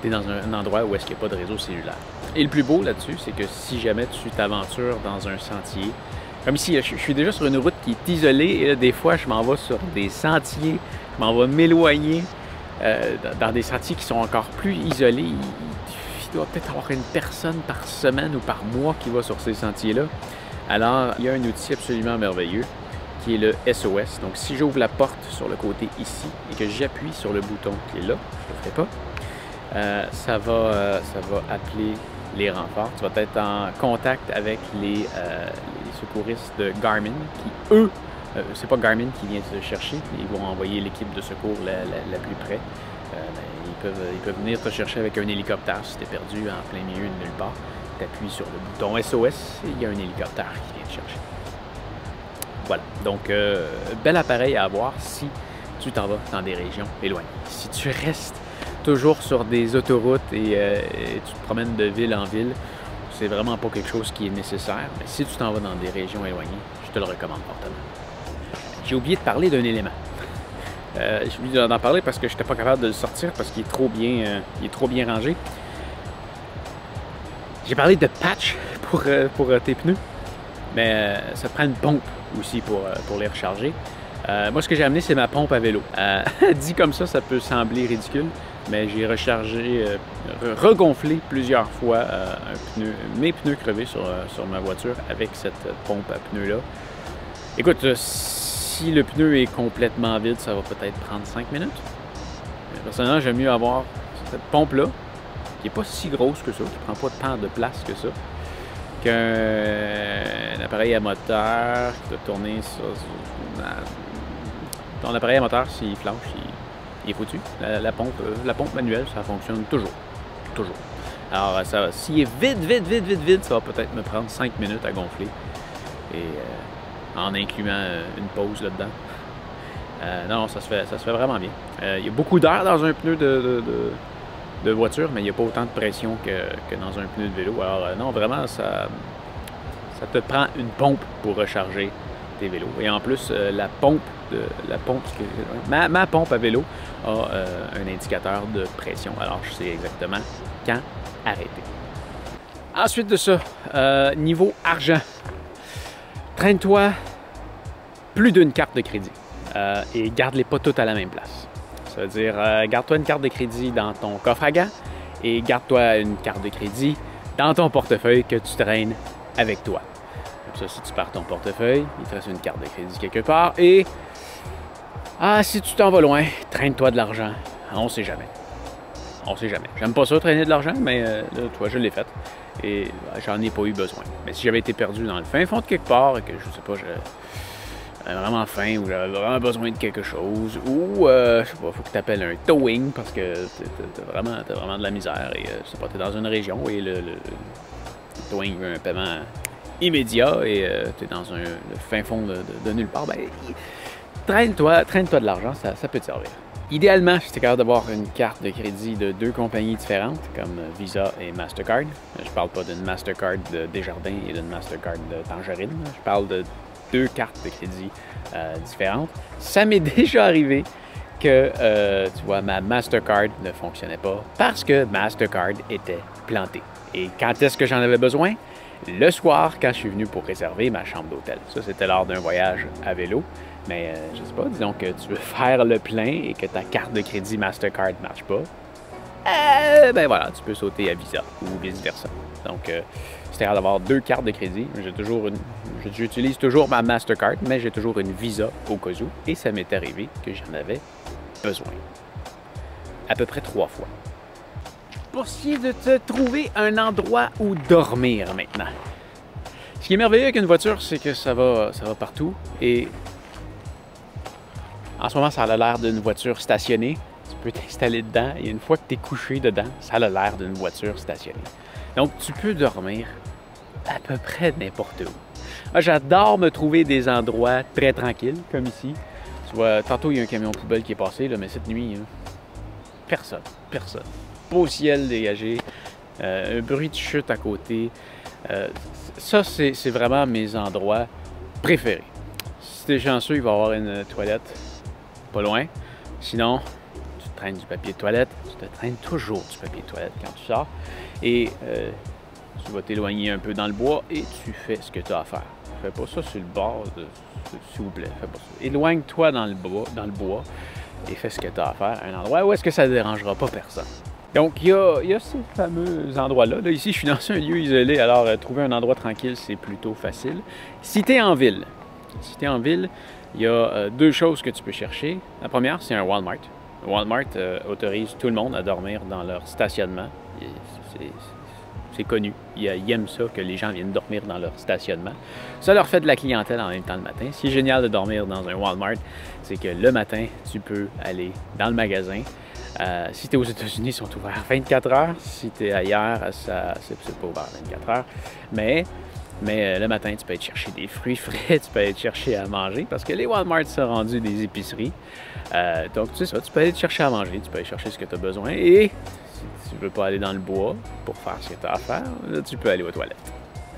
tu es dans un endroit où est-ce qu'il n'y a pas de réseau cellulaire. Et le plus beau là-dessus, c'est que si jamais tu t'aventures dans un sentier, comme ici, je suis déjà sur une route qui est isolée, et là, des fois, je m'en vais sur des sentiers, je m'en vais m'éloigner euh, dans des sentiers qui sont encore plus isolés. Il doit peut-être avoir une personne par semaine ou par mois qui va sur ces sentiers-là. Alors, il y a un outil absolument merveilleux qui est le S O S. Donc, si j'ouvre la porte sur le côté ici et que j'appuie sur le bouton qui est là, je ne le ferai pas, euh, ça, va, euh, ça va appeler les renforts. Tu vas être en contact avec les, euh, les secouristes de Garmin qui, eux, euh, c'est pas Garmin qui vient te chercher, ils vont envoyer l'équipe de secours la, la, la plus près. Euh, ils, peuvent, ils peuvent venir te chercher avec un hélicoptère si tu es perdu en plein milieu de nulle part. Tu appuies sur le bouton S O S et il y a un hélicoptère qui vient te chercher. Voilà, donc euh, bel appareil à avoir si tu t'en vas dans des régions éloignées. Si tu restes toujours sur des autoroutes et, euh, et tu te promènes de ville en ville, c'est vraiment pas quelque chose qui est nécessaire, mais si tu t'en vas dans des régions éloignées, je te le recommande fortement. J'ai oublié de parler d'un élément. Euh, j'ai oublié d'en parler parce que je n'étais pas capable de le sortir parce qu'il est trop bien, euh, il est trop bien rangé. J'ai parlé de patch pour, euh, pour euh, tes pneus, mais euh, ça prend une pompe aussi pour, pour les recharger. Euh, moi, ce que j'ai amené, c'est ma pompe à vélo. Euh, dit comme ça, ça peut sembler ridicule, mais j'ai rechargé, euh, regonflé plusieurs fois euh, un pneu, mes pneus crevés sur, sur ma voiture avec cette pompe à pneus-là. Écoute, euh, si le pneu est complètement vide, ça va peut-être prendre cinq minutes. Mais personnellement, j'aime mieux avoir cette pompe-là, qui n'est pas si grosse que ça, qui ne prend pas tant de place que ça, qu'un euh, appareil à moteur qui doit tourner sur... Euh, ton appareil à moteur, s'il flanche, il, il est foutu. La, la, pompe, euh, la pompe manuelle, ça fonctionne toujours. Toujours. Alors, ça, s'il est vide, vide, vide, vide, vide, ça va peut-être me prendre cinq minutes à gonfler. Et euh, en incluant euh, une pause là-dedans. Euh, non, ça se fait, ça se fait vraiment bien. Euh, il y a beaucoup d'air dans un pneu de... de, de de voiture, mais il n'y a pas autant de pression que, que dans un pneu de vélo. Alors euh, non, vraiment, ça, ça te prend une pompe pour recharger tes vélos. Et en plus, euh, la pompe, de, la pompe ma, ma pompe à vélo a euh, un indicateur de pression. Alors, je sais exactement quand arrêter. Ensuite de ça, euh, niveau argent, traîne-toi plus d'une carte de crédit euh, et garde-les pas toutes à la même place. Ça veut dire, euh, garde-toi une carte de crédit dans ton coffre à gants et garde-toi une carte de crédit dans ton portefeuille que tu traînes avec toi. Comme ça, si tu pars ton portefeuille, il te reste une carte de crédit quelque part et, ah, si tu t'en vas loin, traîne-toi de l'argent. On sait jamais. On sait jamais. J'aime pas ça, traîner de l'argent, mais euh, là, toi, je l'ai fait et bah, j'en ai pas eu besoin. Mais si j'avais été perdu dans le fin fond de quelque part et que, je sais pas, je... vraiment faim ou j'avais vraiment besoin de quelque chose, ou euh, je sais pas, faut que tu appelles un towing parce que t'as vraiment, t'as vraiment de la misère et euh, je sais pas, t'es dans une région et le, le, le towing veut un paiement immédiat et euh, t'es dans un le fin fond de, de, de nulle part, ben traîne-toi, traîne-toi de l'argent, ça, ça peut te servir. Idéalement, j'étais capable d'avoir une carte de crédit de deux compagnies différentes, comme Visa et Mastercard. Je parle pas d'une Mastercard de Desjardins et d'une Mastercard de Tangerine. Je parle de deux cartes de crédit euh, différentes. Ça m'est déjà arrivé que, euh, tu vois, ma Mastercard ne fonctionnait pas parce que Mastercard était plantée. Et quand est-ce que j'en avais besoin? Le soir, quand je suis venu pour réserver ma chambre d'hôtel. Ça, c'était lors d'un voyage à vélo. Mais euh, je sais pas, disons que tu veux faire le plein et que ta carte de crédit Mastercard ne marche pas, euh, ben voilà, tu peux sauter à Visa ou vice-versa. Donc, euh, c'est rare d'avoir deux cartes de crédit. J'ai toujours une, j'utilise toujours ma Mastercard, mais j'ai toujours une Visa au cas où. Et ça m'est arrivé que j'en avais besoin. À peu près trois fois. Pour ce qui est de te trouver un endroit où dormir maintenant. Ce qui est merveilleux avec une voiture, c'est que ça va, ça va partout et... en ce moment, ça a l'air d'une voiture stationnée. Tu peux t'installer dedans et une fois que tu es couché dedans, ça a l'air d'une voiture stationnée. Donc, tu peux dormir à peu près n'importe où. Moi, j'adore me trouver des endroits très tranquilles, comme ici. Tu vois, tantôt, il y a un camion poubelle qui est passé, là, mais cette nuit, hein, personne, personne. Beau ciel dégagé, euh, un bruit de chute à côté. Euh, ça, c'est vraiment mes endroits préférés. Si t'es chanceux, il va y avoir une toilette pas loin. Sinon, tu te traînes du papier de toilette. Tu te traînes toujours du papier de toilette quand tu sors. Et euh, tu vas t'éloigner un peu dans le bois et tu fais ce que tu as à faire. Fais pas ça sur le bord, s'il vous plaît. Fais pas ça. Éloigne-toi dans le bois, dans le bois et fais ce que tu as à faire. Un endroit où est-ce que ça ne dérangera pas personne. Donc, il y a, y a ces fameux endroits-là. Là, ici, je suis dans un lieu isolé, alors euh, trouver un endroit tranquille, c'est plutôt facile. Si tu es en ville, si tu es en ville, il y a euh, deux choses que tu peux chercher. La première, c'est un Walmart. Walmart euh, autorise tout le monde à dormir dans leur stationnement. C'est connu. Ils, ils aiment ça, que les gens viennent dormir dans leur stationnement. Ça leur fait de la clientèle en même temps le matin. Ce qui est génial de dormir dans un Walmart, c'est que le matin, tu peux aller dans le magasin. Euh, si tu es aux États-Unis, ils sont ouverts vingt-quatre heures. Si tu es ailleurs, c'est pas ouvert vingt-quatre heures. Mais... Mais euh, le matin, tu peux aller chercher des fruits frais, tu peux aller chercher à manger, parce que les Walmart sont rendus des épiceries. Euh, donc, tu sais ça, tu peux aller chercher à manger, tu peux aller chercher ce que tu as besoin. Et si tu ne veux pas aller dans le bois pour faire ce que tu as à faire, là, tu peux aller aux toilettes.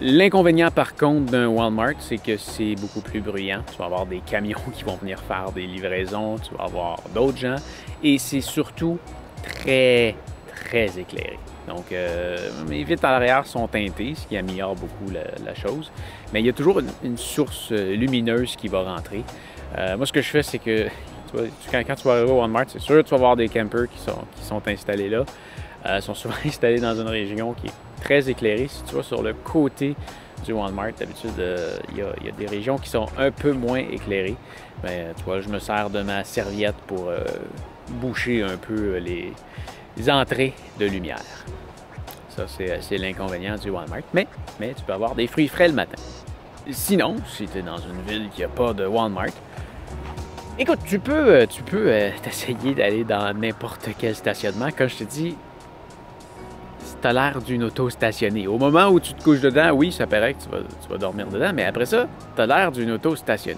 L'inconvénient, par contre, d'un Walmart, c'est que c'est beaucoup plus bruyant. Tu vas avoir des camions qui vont venir faire des livraisons, tu vas avoir d'autres gens. Et c'est surtout très, très éclairé. Donc, euh, mes vitres à l'arrière sont teintées, ce qui améliore beaucoup la, la chose. Mais il y a toujours une, une source lumineuse qui va rentrer. Euh, moi, ce que je fais, c'est que tu vois, tu, quand, quand tu vas arriver au Walmart, c'est sûr que tu vas voir des campers qui sont, qui sont installés là. Euh, ils sont souvent installés dans une région qui est très éclairée. Si tu vas sur le côté du Walmart, d'habitude, euh, il y a, il y a des régions qui sont un peu moins éclairées. Mais tu vois, je me sers de ma serviette pour euh, boucher un peu les... les entrées de lumière. Ça, c'est l'inconvénient du Walmart, mais, mais tu peux avoir des fruits frais le matin. Sinon, si tu es dans une ville qui n'a pas de Walmart, écoute, tu peux tu peux euh, t'essayer d'aller dans n'importe quel stationnement. Comme je te dis, tu as l'air d'une auto stationnée. Au moment où tu te couches dedans, oui, ça paraît que tu vas, tu vas dormir dedans, mais après ça, tu as l'air d'une auto stationnée.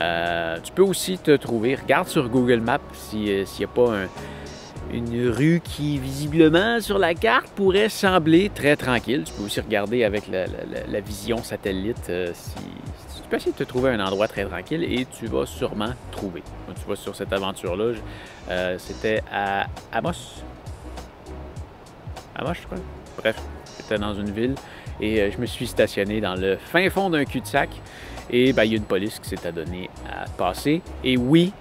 Euh, tu peux aussi te trouver, regarde sur Google Maps s'il n'y a pas un... une rue qui, visiblement, sur la carte, pourrait sembler très tranquille. Tu peux aussi regarder avec la, la, la vision satellite euh, si, si tu peux essayer de te trouver un endroit très tranquille et tu vas sûrement trouver. Tu vois, sur cette aventure-là, euh, c'était à Amos. Amos, je crois. Bref, j'étais dans une ville et euh, je me suis stationné dans le fin fond d'un cul-de-sac et ben, il y a une police qui s'est adonnée à passer. Et oui...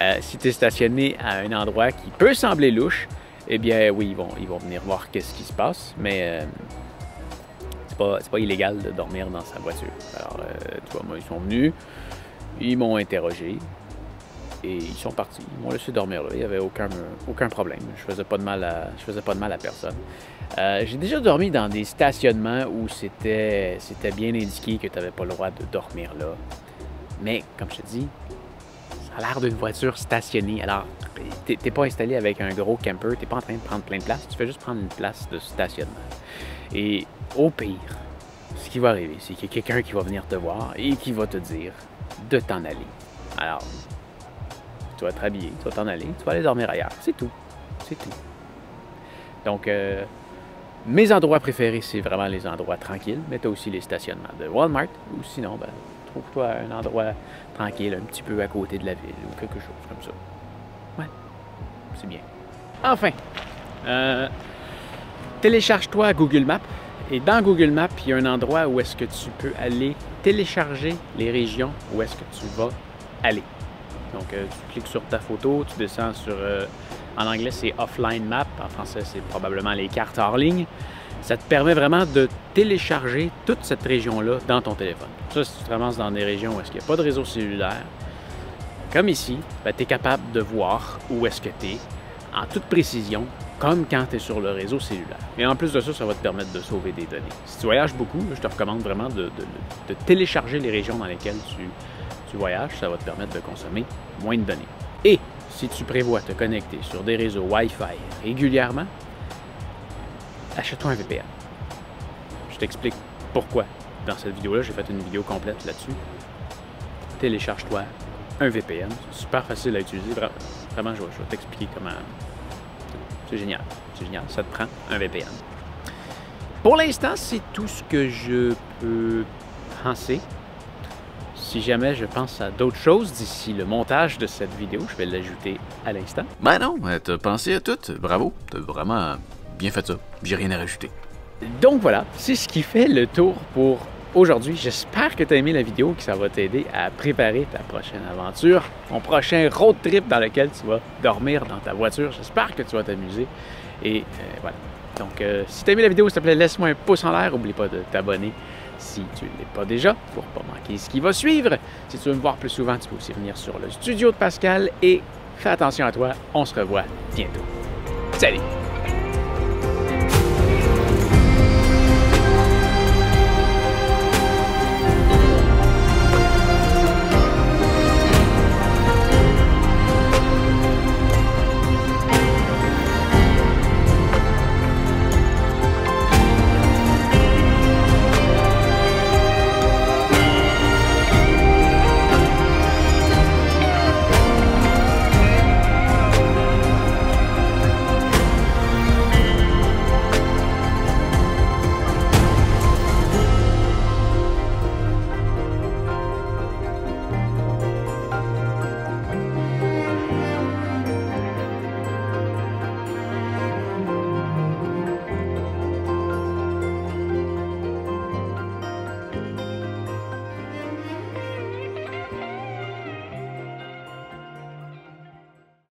Euh, si tu es stationné à un endroit qui peut sembler louche, eh bien oui, ils vont, ils vont venir voir qu'est-ce qui se passe, mais euh, c'est pas, pas illégal de dormir dans sa voiture. Alors, euh, tu vois, moi, ils sont venus, ils m'ont interrogé et ils sont partis. Ils m'ont laissé dormir là, il n'y avait aucun, aucun problème. Je faisais pas de mal à, je faisais pas de mal à personne. Euh, J'ai déjà dormi dans des stationnements où c'était bien indiqué que tu n'avais pas le droit de dormir là. Mais comme je te dis, ça a l'air d'une voiture stationnée. Alors, tu n'es pas installé avec un gros camper, tu n'es pas en train de prendre plein de place, tu fais juste prendre une place de stationnement. Et au pire, ce qui va arriver, c'est qu'il y a quelqu'un qui va venir te voir et qui va te dire de t'en aller. Alors, tu vas te rhabiller, tu vas t'en aller, tu vas aller dormir ailleurs. C'est tout. C'est tout. Donc, euh, mes endroits préférés, c'est vraiment les endroits tranquilles, mais tu as aussi les stationnements de Walmart, ou sinon, ben, trouve-toi un endroit tranquille, un petit peu à côté de la ville, ou quelque chose comme ça. Ouais, c'est bien. Enfin, euh, télécharge-toi Google Maps, et dans Google Maps, il y a un endroit où est-ce que tu peux aller télécharger les régions où est-ce que tu vas aller. Donc, euh, tu cliques sur ta photo, tu descends sur... Euh, en anglais, c'est offline map. En français, c'est probablement les cartes hors ligne. Ça te permet vraiment de télécharger toute cette région-là dans ton téléphone. Ça, si tu te ramasses dans des régions où est-ce qu'il n'y a pas de réseau cellulaire, comme ici, ben, tu es capable de voir où est-ce que tu es en toute précision, comme quand tu es sur le réseau cellulaire. Et en plus de ça, ça va te permettre de sauver des données. Si tu voyages beaucoup, je te recommande vraiment de, de, de télécharger les régions dans lesquelles tu, tu voyages. Ça va te permettre de consommer moins de données. Et si tu prévois te connecter sur des réseaux Wi-Fi régulièrement, achète-toi un V P N. Je t'explique pourquoi. Dans cette vidéo-là, j'ai fait une vidéo complète là-dessus. Télécharge-toi un V P N. C'est super facile à utiliser. Vraiment, je vais t'expliquer comment... C'est génial. C'est génial. Ça te prend un V P N. Pour l'instant, c'est tout ce que je peux penser. Si jamais je pense à d'autres choses d'ici le montage de cette vidéo, je vais l'ajouter à l'instant. Ben non, t'as pensé à tout. Bravo, t'as vraiment bien fait ça. J'ai rien à rajouter. Donc voilà, c'est ce qui fait le tour pour aujourd'hui. J'espère que t'as aimé la vidéo, que ça va t'aider à préparer ta prochaine aventure, ton prochain road trip dans lequel tu vas dormir dans ta voiture. J'espère que tu vas t'amuser. Et euh, voilà. Donc euh, si t'as aimé la vidéo, s'il te plaît, laisse-moi un pouce en l'air. N'oublie pas de t'abonner si tu ne l'es pas déjà, pour ne pas manquer ce qui va suivre. Si tu veux me voir plus souvent, tu peux aussi venir sur le studio de Pascal. Et fais attention à toi, on se revoit bientôt. Salut!